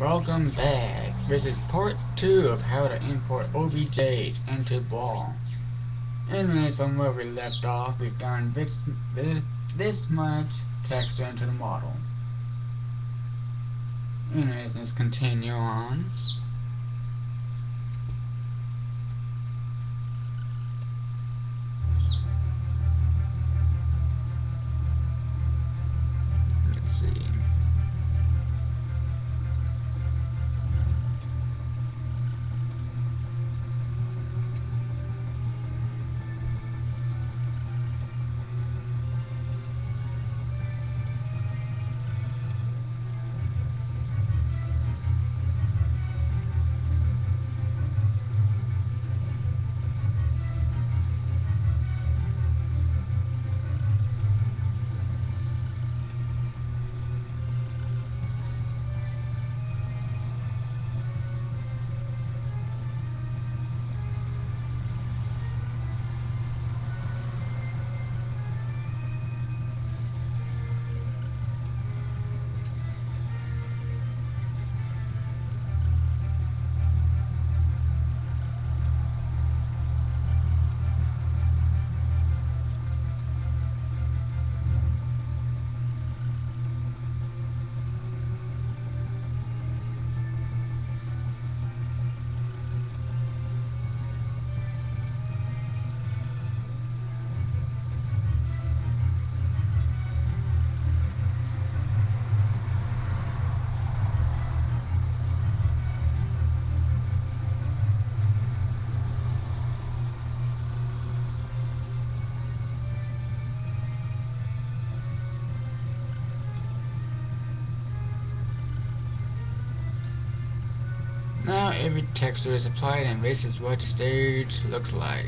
Welcome back. This is part 2 of how to import OBJs into Brawl. Anyway, from where we left off, we've done this much text into the model. Anyways, let's continue on. Now every texture is applied and this is what the stage looks like.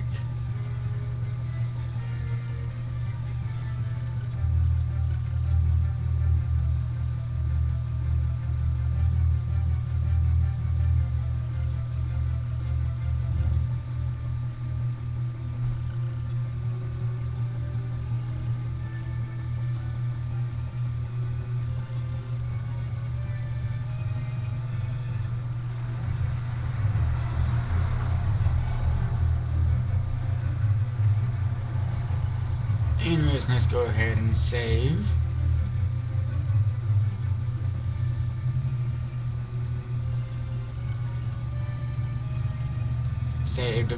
Anyways, let's go ahead and save. Saved.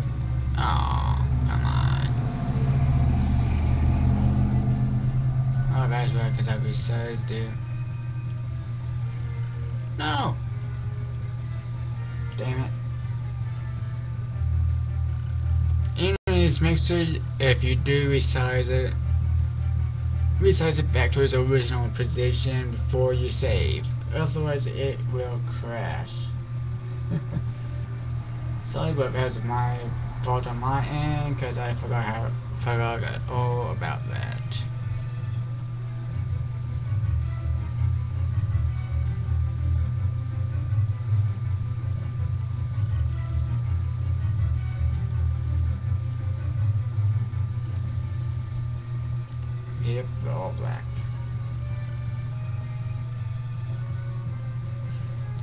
Oh, come on. Oh, that's right, because I resized it. No! Damn it. Make sure if you do resize it back to its original position before you save, otherwise it will crash. Sorry, but that's my fault on my end because I forgot all about that. Yep, they're all black.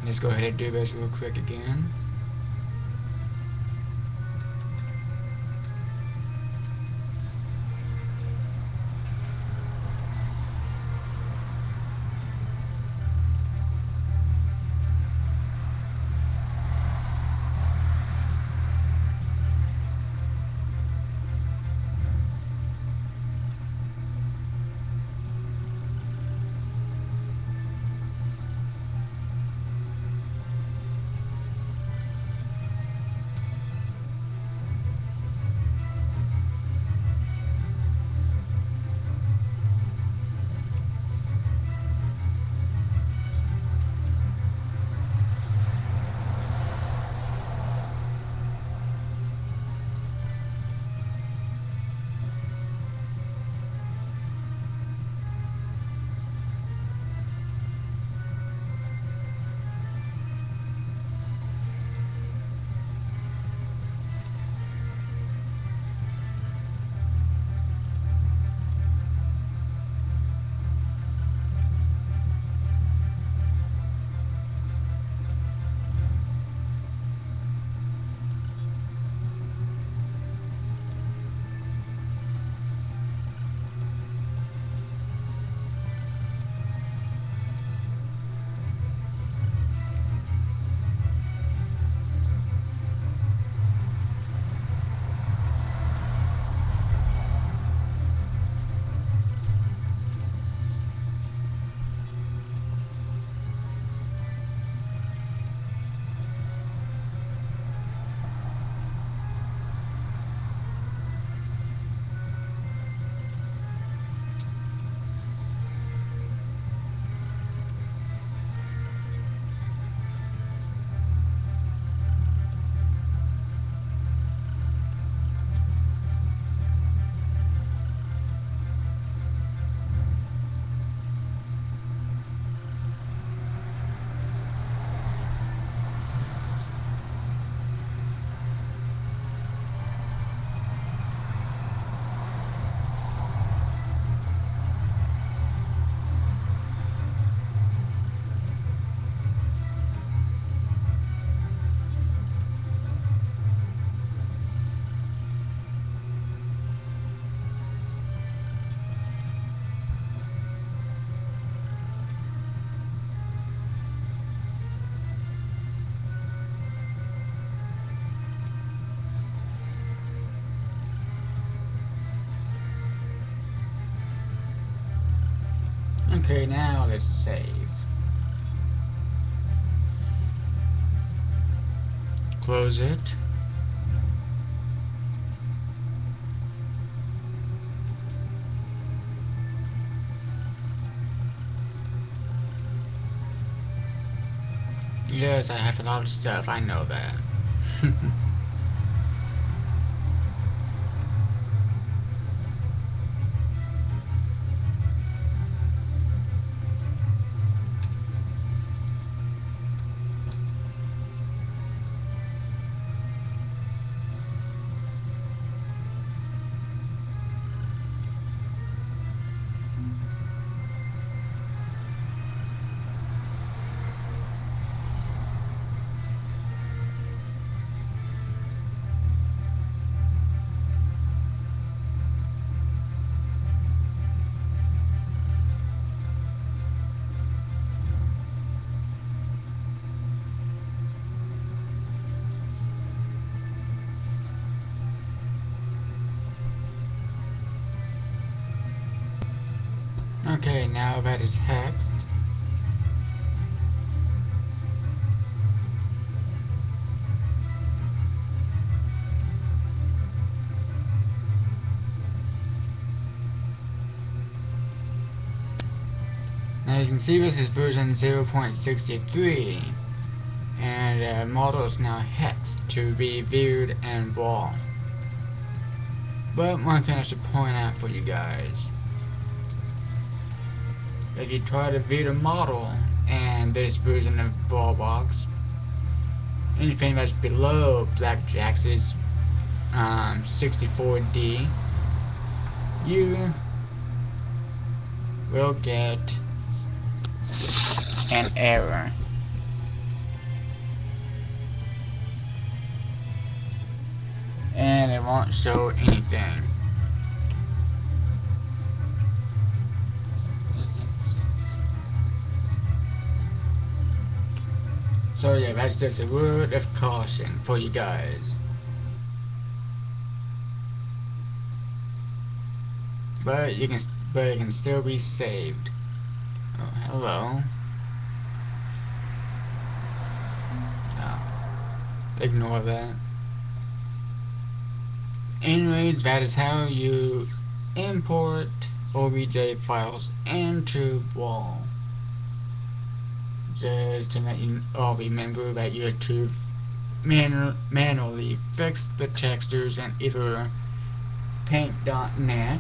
Let's go ahead and do this real quick again. Okay, now let's save. Close it. Yes, I have a lot of stuff, I know that. Okay, now that is hexed. Now you can see this is version 0.63, and the model is now hexed to be viewed and Brawl. But one thing I should point out for you guys. If you try to view the model and this version of Brawl Box, anything that's below Blackjack's 64-D, you will get an error. And it won't show anything. So yeah, that's just a word of caution for you guys. But it can still be saved. Oh, hello. Oh, ignore that. Anyways, that is how you import OBJ files into Brawl. Just to let you all remember that you have to manually fix the textures in either Paint.net,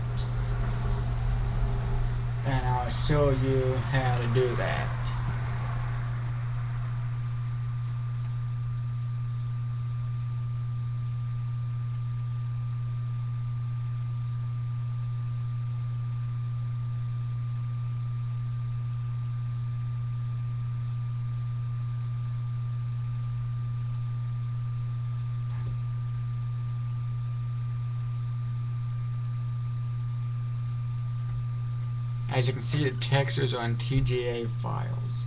and I'll show you how to do that. As you can see, the textures are in TGA files.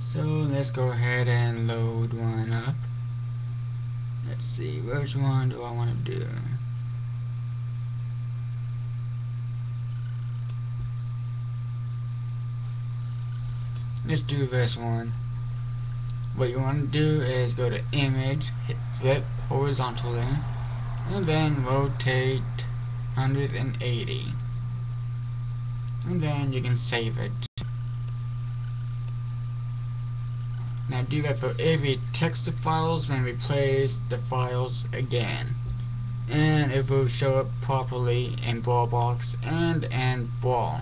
So let's go ahead and load one up. Let's see, which one do I want to do? Let's do this one. What you want to do is go to Image, hit Flip horizontally, and then rotate 180, and then you can save it. Now do that for every text files, then replace the files again, and it will show up properly in Brawl Box and Brawl.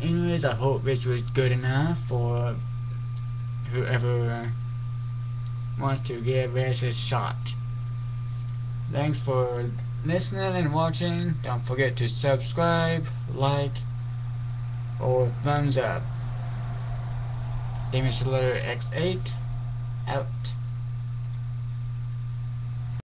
Anyways, I hope this was good enough for whoever wants to give this a shot. Thanks for listening and watching. Don't forget to subscribe, like, or thumbs up. Demon Slayer X8, out.